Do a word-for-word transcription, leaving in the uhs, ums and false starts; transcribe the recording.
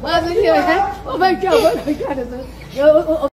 What's your head? Oh my God, oh my God.